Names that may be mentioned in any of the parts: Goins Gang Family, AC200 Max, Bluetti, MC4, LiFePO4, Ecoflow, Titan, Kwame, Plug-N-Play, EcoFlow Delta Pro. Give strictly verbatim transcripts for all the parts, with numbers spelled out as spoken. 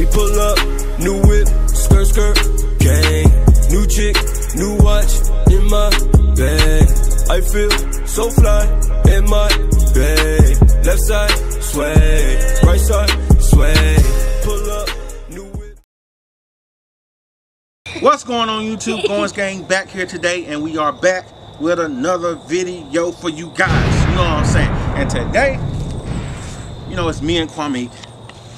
We pull up, new whip, skirt skirt, gang. New chick, new watch, in my bag. I feel so fly, in my bag. Left side, sway, right side, sway. Pull up, new whip. What's going on YouTube? Goins Gang back here today, and we are back with another video for you guys. You know what I'm saying? And today, you know, it's me and Kwame.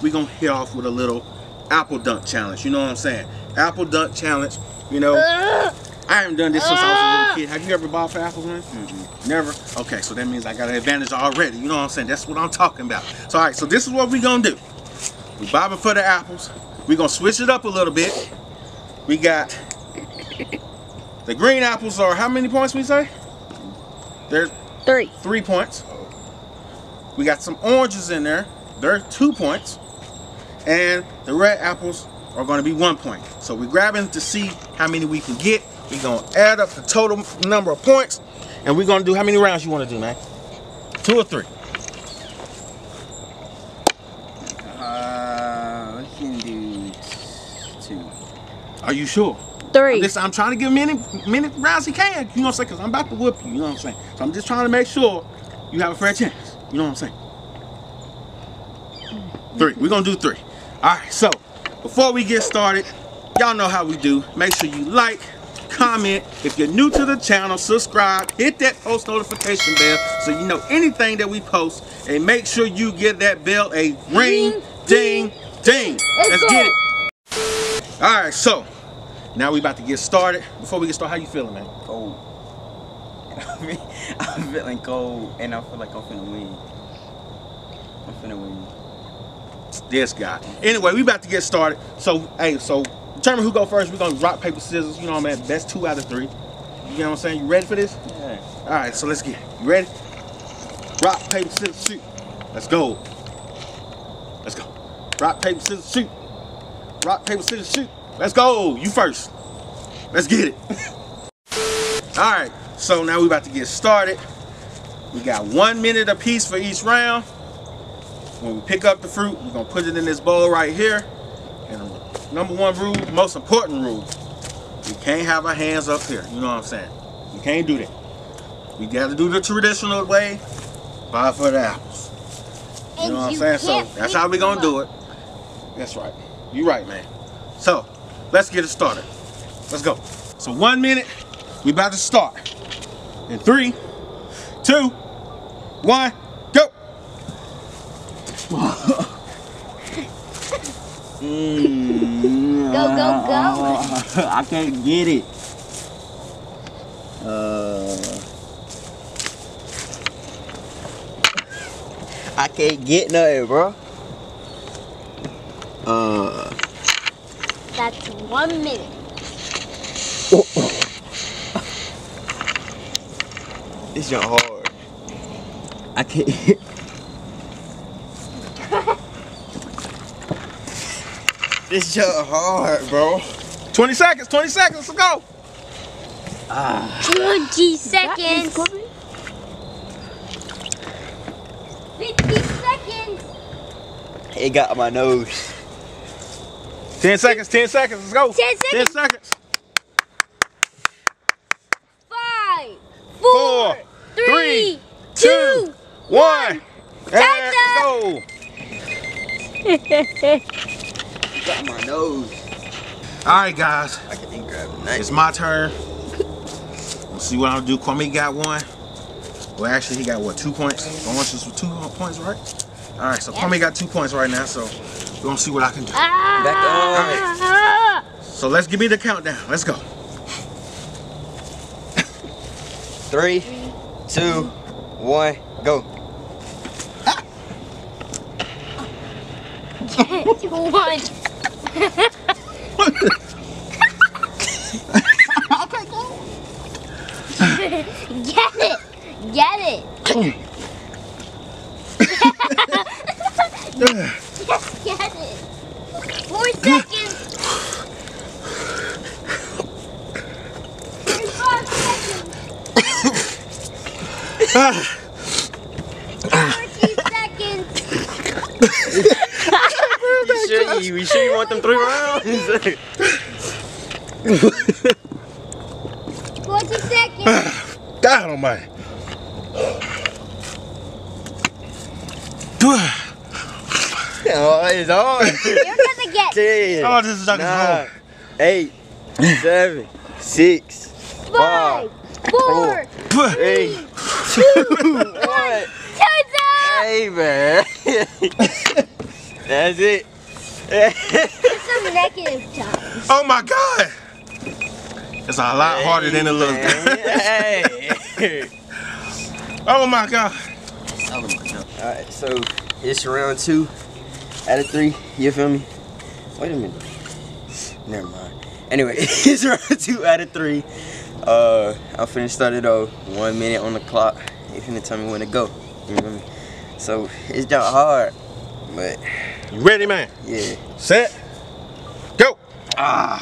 We're gonna hit off with a little apple dunk challenge. You know what I'm saying? Apple dunk challenge. You know, uh, I haven't done this since uh, I was a little kid. Have you ever bought for apple dunk? Mm-hmm. Never? Okay, so that means I got an advantage already. You know what I'm saying? That's what I'm talking about. So, all right, so this is what we're gonna do. We're bobbing for the apples. We're gonna switch it up a little bit. We got the green apples are how many points we say? There's three. Three points. We got some oranges in there. They're two points. And the red apples are going to be one point. So we're grabbing to see how many we can get. We're going to add up the total number of points. And we're going to do how many rounds you want to do, man? Two or three? Uh, we can do two. Are you sure? Three. This, I'm trying to give him many, many rounds he can. You know what I'm saying? Because I'm about to whoop you. You know what I'm saying? So I'm just trying to make sure you have a fair chance. You know what I'm saying? Three. We're gonna do three. Alright, so before we get started, y'all know how we do. Make sure you like, comment. If you're new to the channel, subscribe, hit that post notification bell so you know anything that we post. And make sure you give that bell a ring, ding, ding. Let's get it. Alright, so now we about to get started. Before we get started, how you feeling, man? Cold. I mean, I'm feeling cold and I feel like I'm finna win. I'm finna win. This guy. Anyway, we about to get started. So, hey, so determine who go first. We're gonna rock, paper, scissors. You know what I mean? That's two out of three. You know what I'm saying? You ready for this? Yeah. All right, so let's get it. You ready? Rock, paper, scissors, shoot. Let's go. Let's go. Rock, paper, scissors, shoot. Rock, paper, scissors, shoot. Let's go. You first. Let's get it. All right, so now we about to get started. We got one minute apiece for each round. When we pick up the fruit, we're going to put it in this bowl right here. And number one rule, most important rule, we can't have our hands up here. You know what I'm saying? We can't do that. We got to do the traditional way, buy for the apples. You know what I'm saying? So that's how we're going to do it. That's right. You're right, man. So let's get it started. Let's go. So one minute, we about to start. In three, two, one. mm, go, go, go. I can't get it. Uh, I can't get nothing, bro. Uh, That's one minute. It's not hard. I can't hit. This shit hard, bro. twenty seconds, twenty seconds, let's go. Ah. twenty seconds. fifty seconds. It got my nose. ten seconds, ten seconds, let's go. ten seconds. ten seconds. Five, four, four three, three, two, one. And let's go. Got my nose. Alright guys, I can grab it. It's my turn. Let's see what I'll do. Kwame got one. Well, actually he got what, two points? The oranges with two points, right? Alright, so Kwame got two points right now, so we're gonna see what I can do. Ah. Alright. So let's give me the countdown. Let's go. Three, two, one, go. One. Okay, cool. Get it. Get it. Just get it. Four seconds. Five seconds. Forty seconds. You sure Hey, we sure you want them three rounds? forty seconds. God almighty. Oh, it's hard. You're gonna get it. Oh, this is like nine, eight, seven, six, five, four, four three, two, one. Time's up. Hey, man. That's it. It's a negative time. Oh my God. It's a lot hey, harder than it looks. Hey. Oh my God. Oh my God. All right, so it's round two out of three. You feel me? Wait a minute. Never mind. Anyway, it's round two out of three. Uh, I'm finna start it off. One minute on the clock. You finna tell me when to go. You feel me? So it's not hard, but. You ready, man? Yeah. Set. Go. Ah.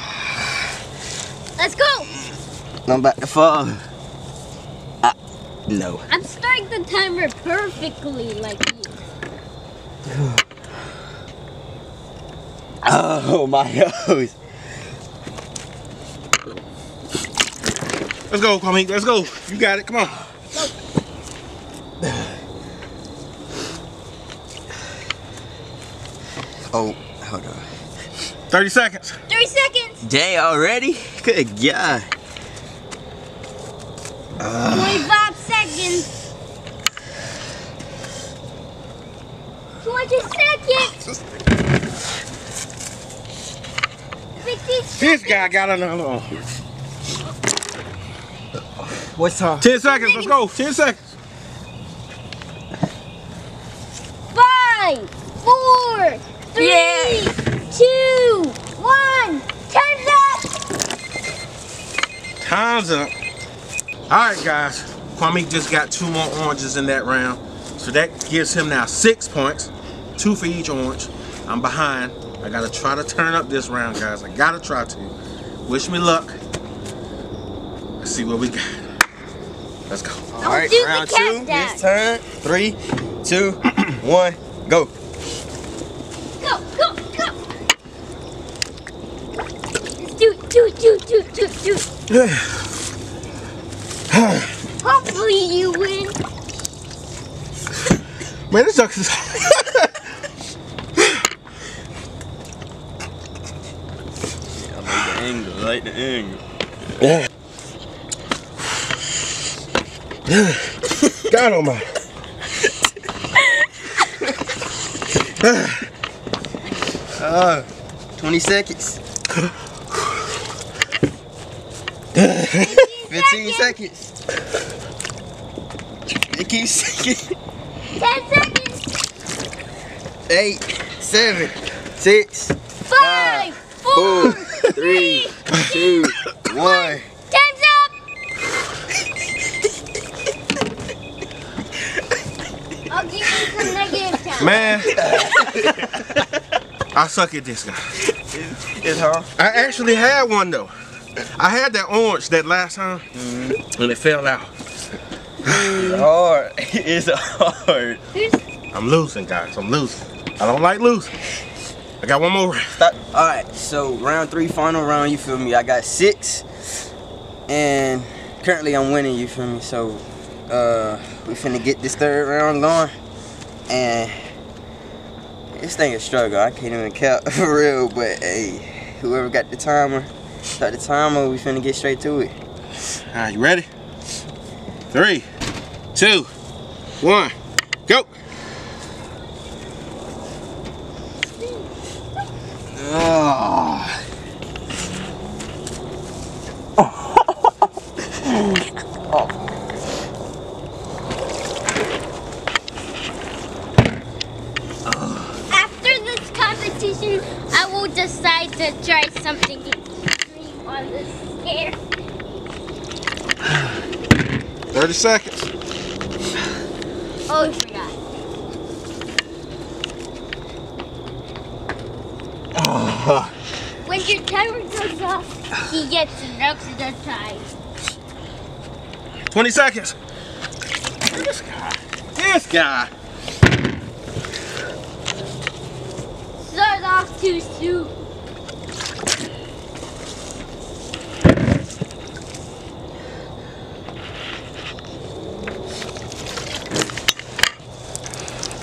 Let's go. I'm about to fall. Ah. No. I'm starting the timer perfectly, like you. Oh my nose. Let's go, Kwame. Let's go. You got it. Come on. Go. Oh, hold on. thirty seconds. thirty seconds. Day already? Good God. Uh. twenty-five seconds. twenty seconds. fifty seconds. This guy got another one. What's up? ten seconds. Let's go. ten seconds. Five, four, Three, yeah. two, one, time's up! Time's up. Alright guys, Kwame just got two more oranges in that round. So that gives him now six points, two for each orange. I'm behind. I gotta try to turn up this round, guys. I gotta try to. Wish me luck. Let's see what we got. Let's go. Alright, round two, this turn. Three, two, one, go. Dude, dude, dude, dude. Hopefully you win. Man, this sucks. Yeah, I like the angle, I like the angle. Yeah. God oh my. uh, twenty seconds. fifteen seconds. It keeps sinking. ten seconds. eight, seven, six, five, four, three, two, one. Time's up. I'll give you some negative time. Man. I suck at this guy. It's hard. I actually had one though. I had that orange that last time, mm-hmm. and it fell out. It's hard. It's hard. I'm losing, guys. I'm losing. I don't like losing. I got one more round. Stop. All right, so round three, final round, you feel me? I got six, and currently I'm winning, you feel me? So uh, we finna get this third round going, and this thing is struggle. I can't even count for real, but hey, whoever got the timer, start the timer, we finna get straight to it. Alright, you ready? Three, two, one, go! Oh. Oh. After this competition, I will decide to try something on the stair. thirty seconds. Oh, I forgot. Oh. When your timer goes off, he gets an extra time. twenty seconds. This guy. This guy. Start off kills you.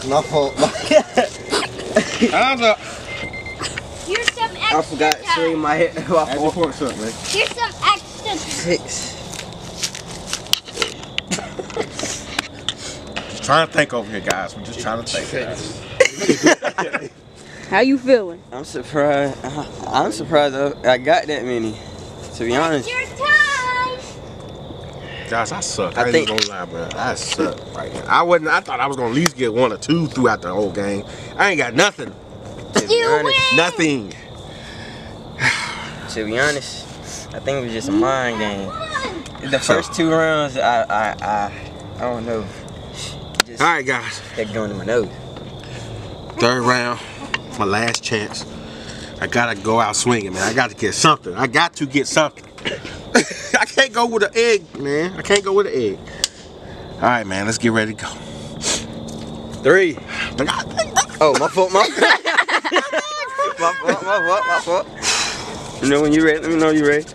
My fault. Here's some extra. I forgot to show you my head. My fault. Here's some extra. Six. Just trying to think over here, guys. We're just trying to think. Guys. How you feeling? I'm surprised. I'm surprised I got that many. To be honest. Guys, I suck. I, I ain't gonna lie, bro. I suck right now. I wasn't. I thought I was gonna at least get one or two throughout the whole game. I ain't got nothing. To be honest, nothing. To be honest, I think it was just a mind game. The first two rounds, I, I, I, I don't know. Just all right, guys. Kept going to my nose. Third round, my last chance. I gotta go out swinging, man. I gotta get something. I got to get something. I can't go with an egg, man. I can't go with an egg. All right, man. Let's get ready to go. Three. Oh, my fault, my fault. My fault, my fault, my fault. You know when you're ready. Let me know you're ready.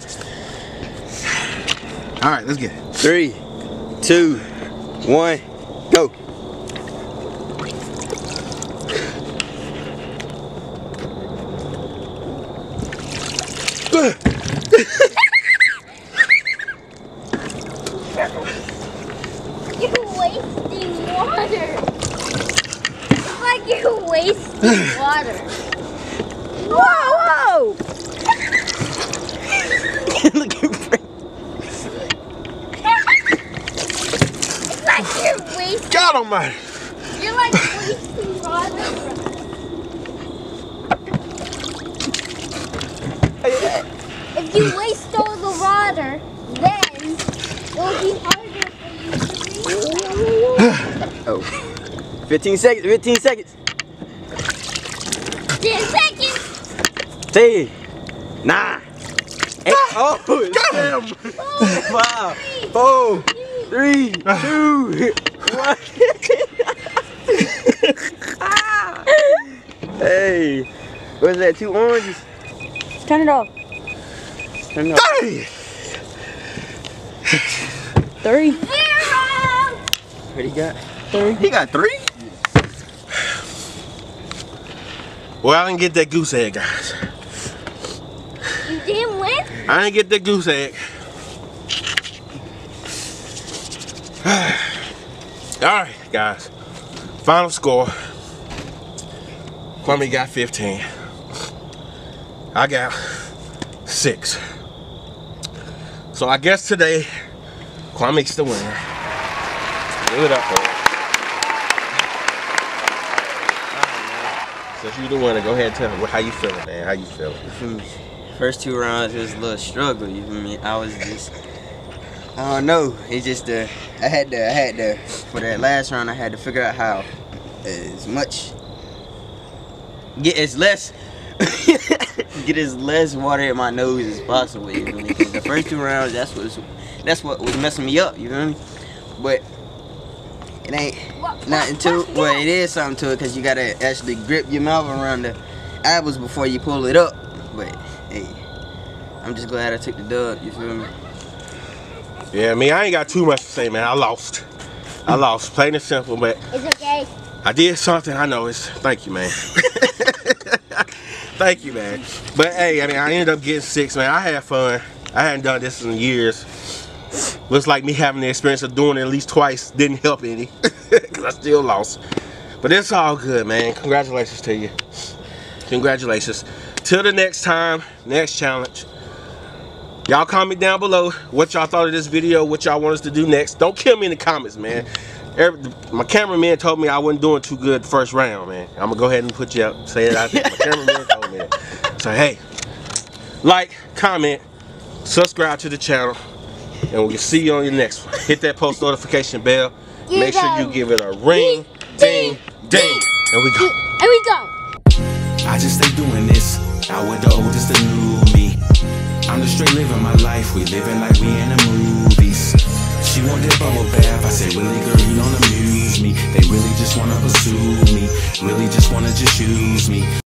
All right, let's get it. Three, two, one, go. You're like wasting water. If you waste all the water, then it'll be harder for you to read. Oh. fifteen seconds, fifteen seconds. ten seconds. ten, nine, eight, oh, damn. five, four, three, two, one. Hey, what is that? Two oranges. Turn it off. Turn it off. Three. Three. Zero. What he got? Three. He got three? Well, I didn't get that goose egg, guys. You didn't win? I didn't get that goose egg. Alright, guys. Final score. Kwame got fifteen. I got six. So I guess today, Kwame's the winner. Give it up for him. Right, since you the winner, go ahead and tell me how you feeling, man. How you feeling? First two rounds was a little struggle. You feel me? I was just. I don't know. It's just uh, I had to, I had to, for that last round, I had to figure out how as much, get as less, get as less water in my nose as possible. You know? The first two rounds, that's what, was, that's what was messing me up. You know what I mean? But it ain't nothing to it. Well, it is something to it because you gotta actually grip your mouth around the apples before you pull it up. But hey, I'm just glad I took the dub. You feel me? Yeah, I mean, I ain't got too much to say, man. I lost. I lost, plain and simple, but it's okay. I did something. I know it's. Thank you, man. Thank you, man. But hey, I mean, I ended up getting six, man. I had fun. I hadn't done this in years. Looks like me having the experience of doing it at least twice didn't help any, because I still lost. But it's all good, man. Congratulations to you. Congratulations. Till the next time, next challenge. Y'all comment down below what y'all thought of this video, what y'all want us to do next. Don't kill me in the comments, man. Every, my cameraman told me I wasn't doing too good first round, man. I'm going to go ahead and put you up, say it out there. My cameraman told me that. So, hey, like, comment, subscribe to the channel, and we'll see you on your next one. Hit that post notification bell. Make sure you give it a ring, ding, ding. And we go. And we go. I just stay doing this. I would the oldest the new me. I'm just straight living my life, we living like we in the movies. She want that bubble bath, I say, really girl, you don't amuse me. They really just wanna pursue me, really just wanna just use me.